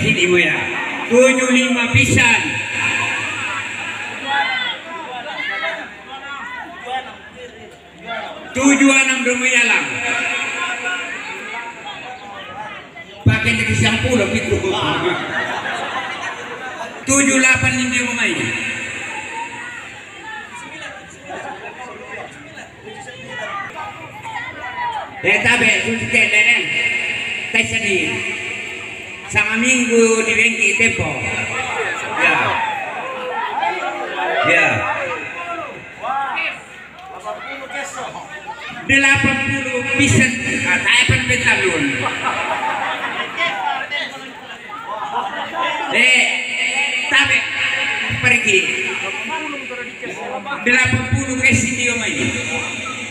sini ya. 75 pisan. 76 dumuyalang. Pakai jadi shampoo lah itu. 78 ini dia pemain. 9. Eta be sudah denen. Tadi sama minggu di Bengki Tempo. Ya. Ya. 80 pisan atapan betalun. Eh, tapi pergi 80 ke sini lagi.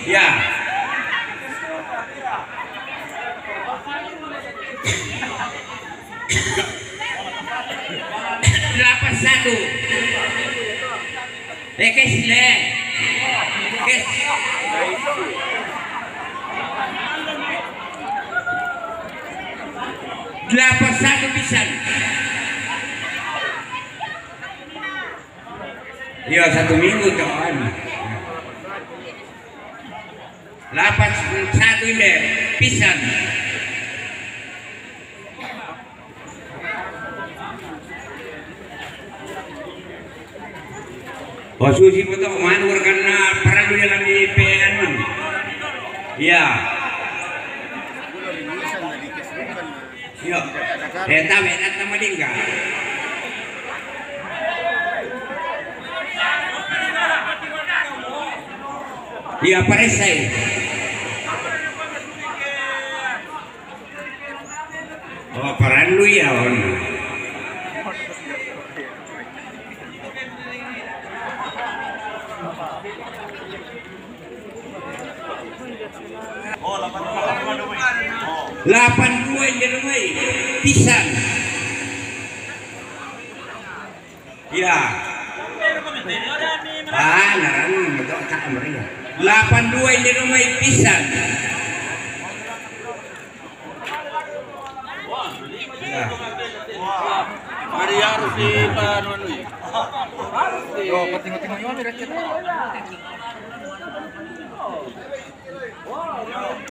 Ya. Lapas satu. Kes le. Kes. Lapas satu pisan. Ya satu minggu kawan. Lapas satu le pisan. Posisi betul manur karena perlu dalam IPN. Iya. Iya. Eta wenat nama dingga. Iya parese. Oh perlu ya on. Oh, 82 jerumai pisang. Ya. Ah, larang betul tak mereka. 82 jerumai pisang. Ya. Mari harus dipanui. Oh, penting-penting ini rakyat.